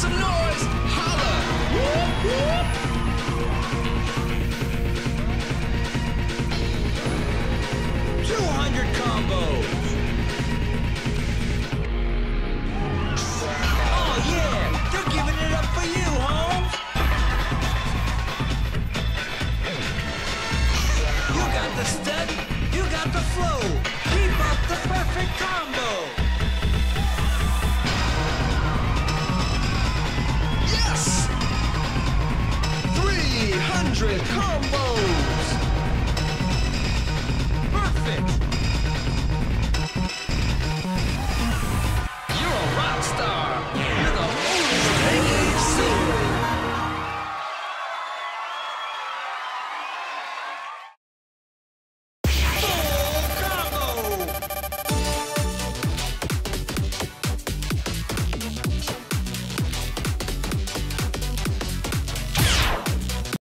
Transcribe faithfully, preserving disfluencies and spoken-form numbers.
some noise! Holla! Whoop, whoop. two hundred combos! Oh yeah! They're giving it up for you, Holmes! You got the step, you got the flow! Keep up the perfect combo! Combo!